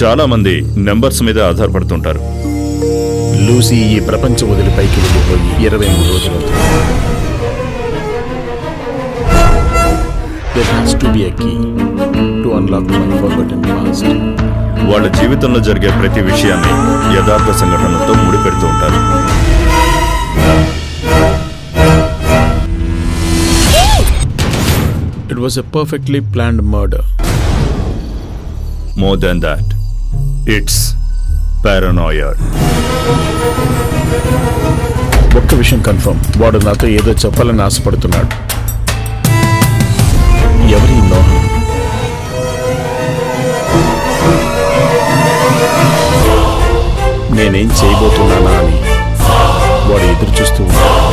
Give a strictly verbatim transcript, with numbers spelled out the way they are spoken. చాలా మంది నెంబర్స్ మీద ఆధారపడుతుంటారు. లూసీ ఈ ప్రపంచం వదిలి పైకి వెళ్ళిపోయి ఇరవై మూడు రోజులు వాళ్ళ జీవితంలో జరిగే ప్రతి విషయాన్ని యథార్థ సంఘటనలతో ముడిపెడుతూ ఉంటారు. It was a perfectly planned murder. More than that, it's paranoia. ఒక్క విషయం కన్ఫర్మ్, వాడు నాతో ఏదో చెప్పాలని ఆశపడుతున్నాడు. ఎవరి లోహం? నేనేం చేయబోతున్నానా అని వాడు ఎదురు చూస్తూ ఉన్నాడు.